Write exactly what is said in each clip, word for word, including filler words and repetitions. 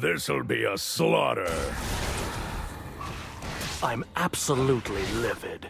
This'll be a slaughter. I'm absolutely livid.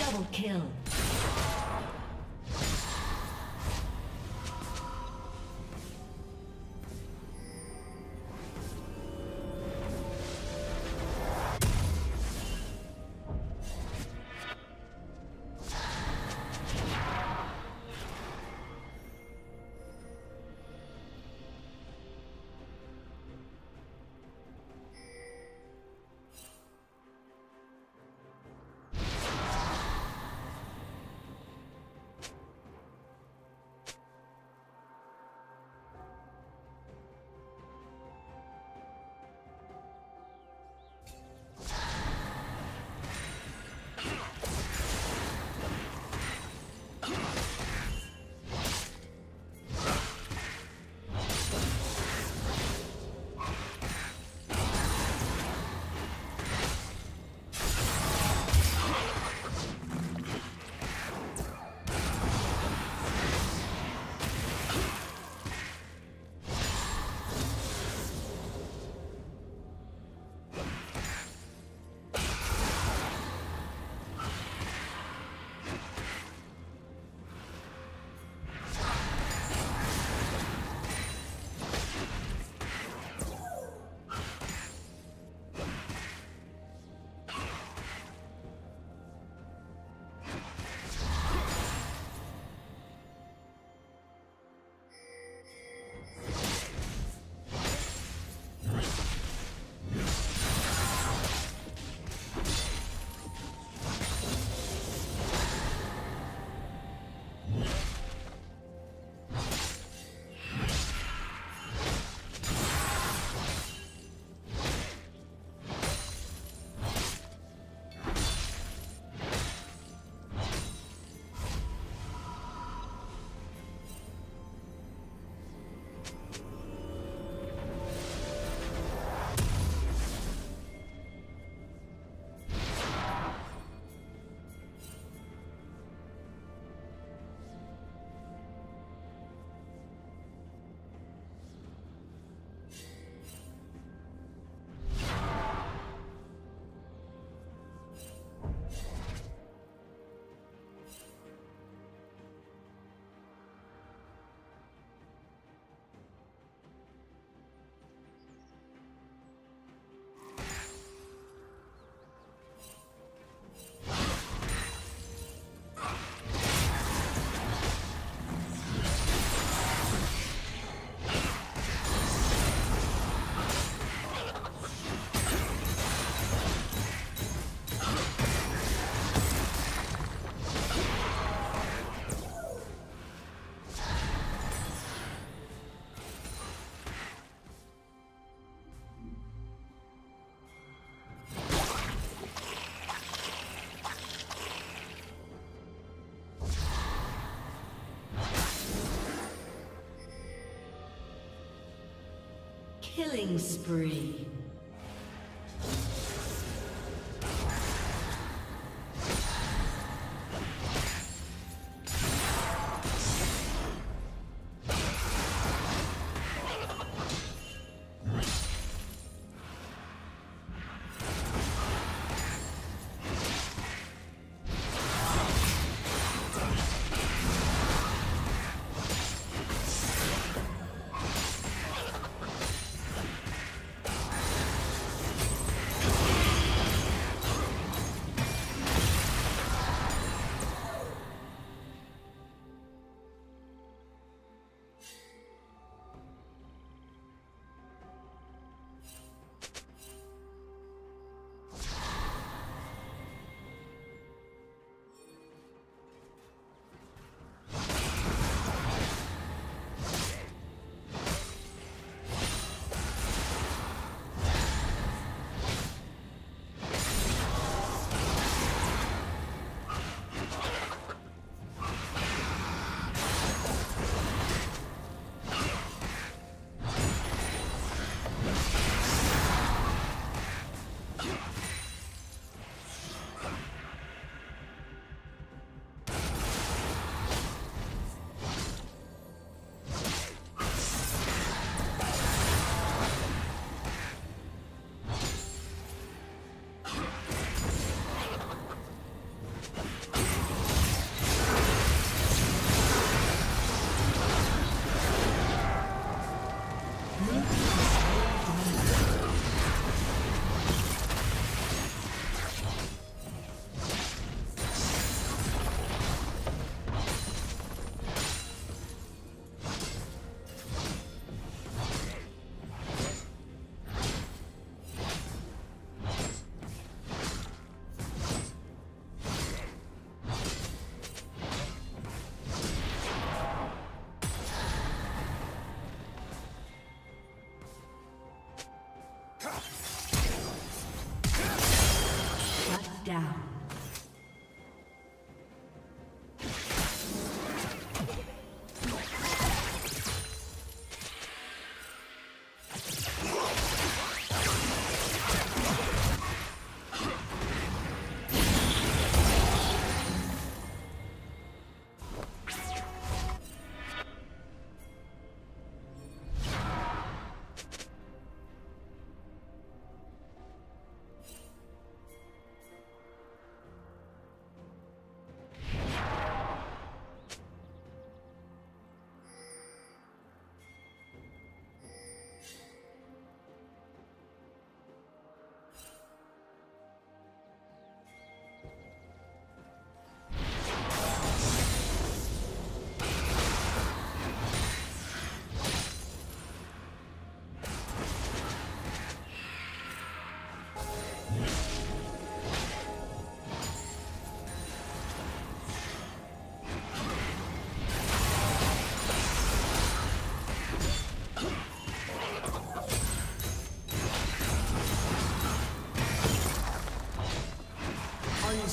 Double kill. Killing spree.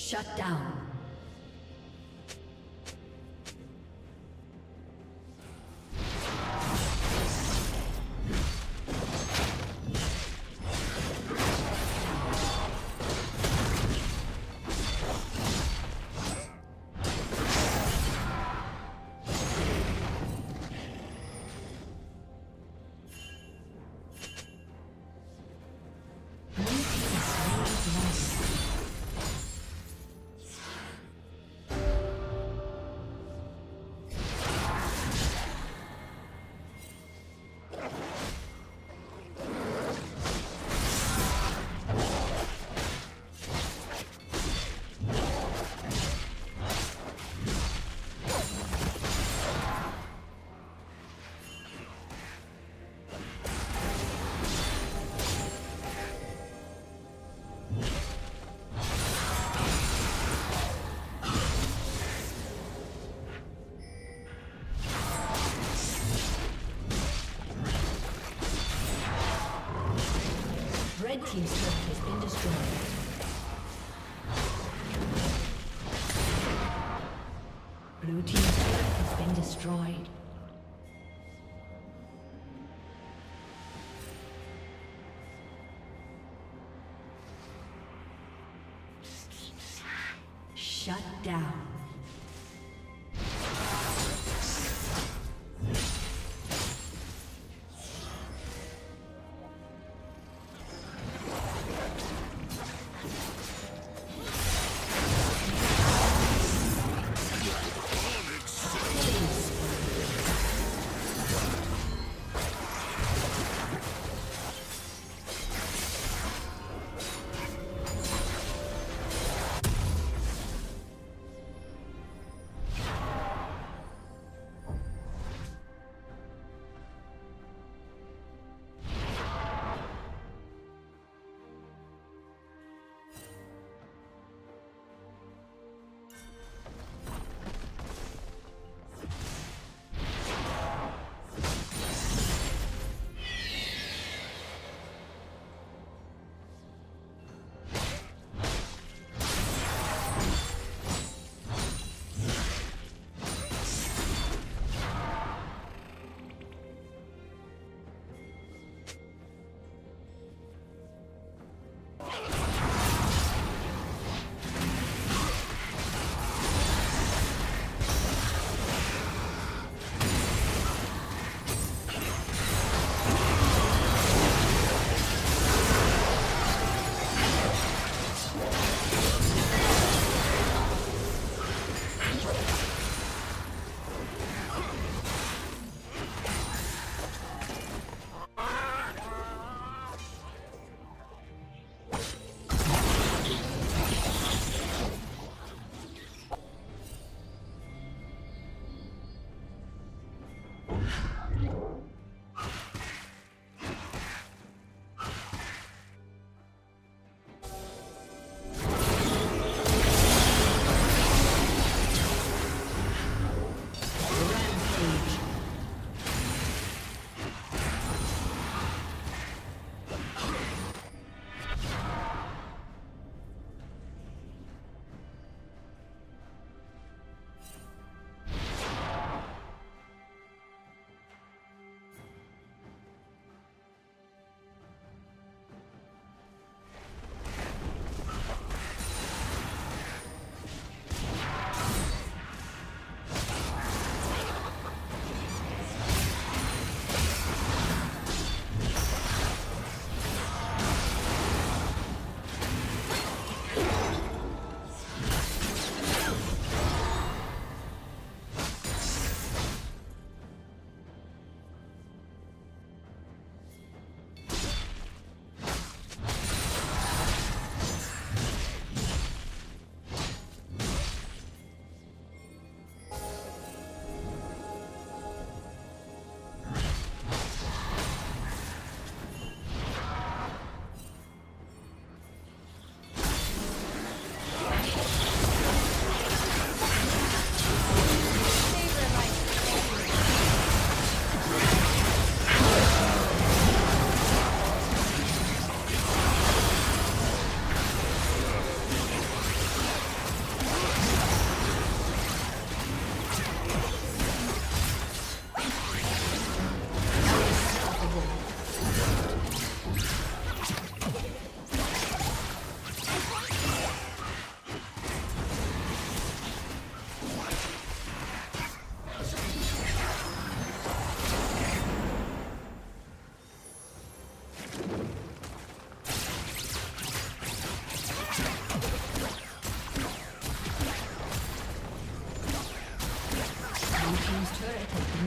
Shut down. Red team's turret has been destroyed. Blue team's turret has been destroyed. Shut down.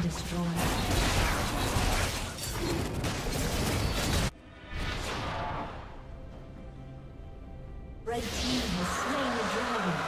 been destroyed. Red team has slain the dragon.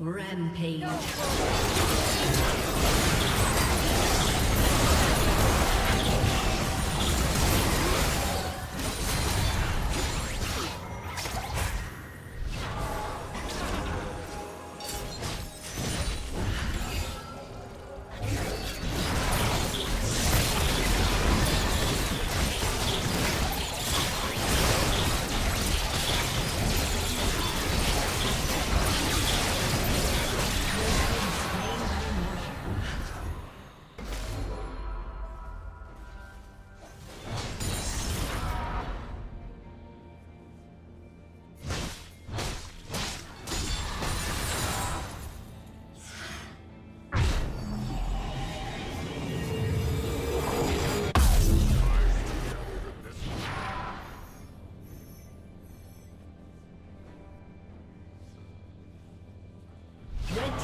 Rampage.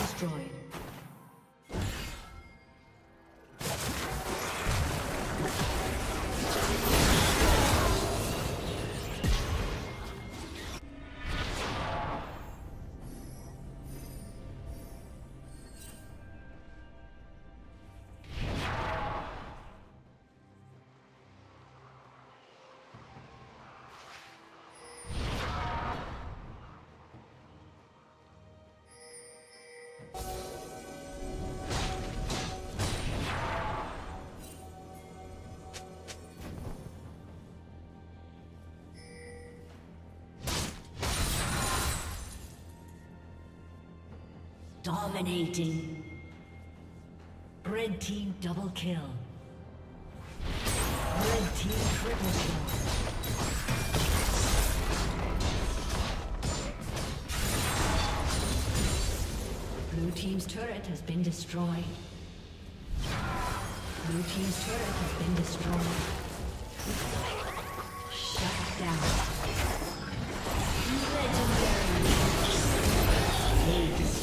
Destroyed. Dominating. Red team double kill. Red team triple kill. Blue team's turret has been destroyed. Blue team's turret has been destroyed. Shut down. Legendary. Hey, this is...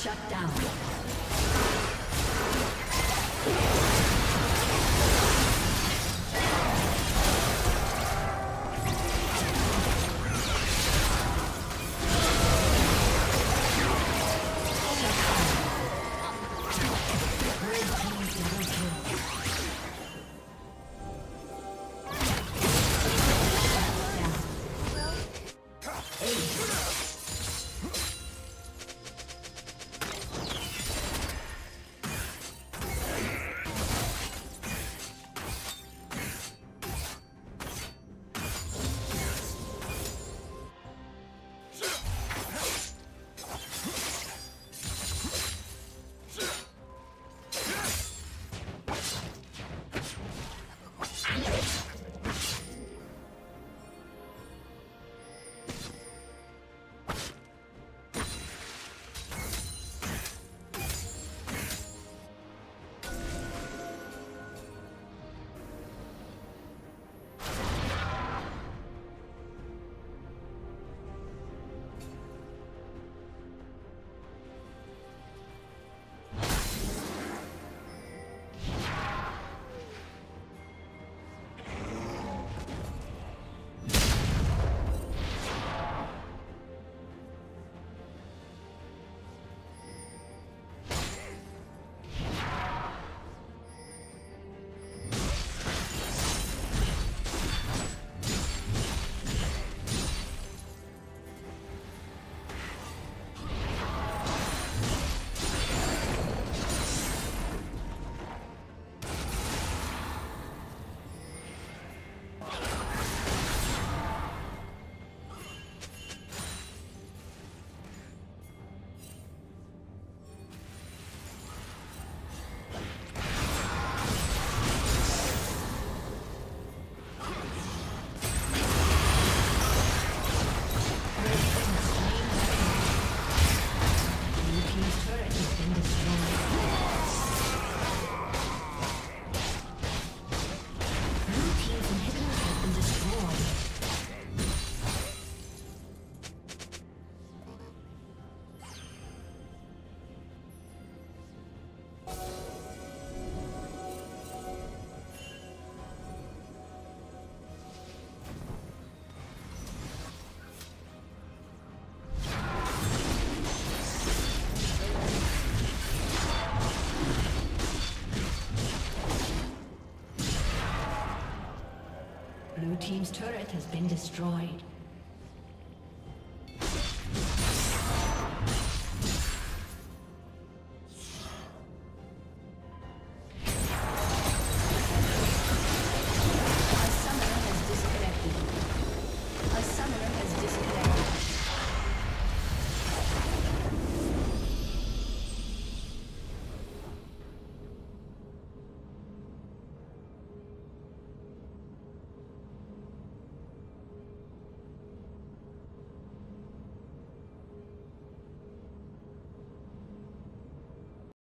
Shut down. Blue team's turret has been destroyed.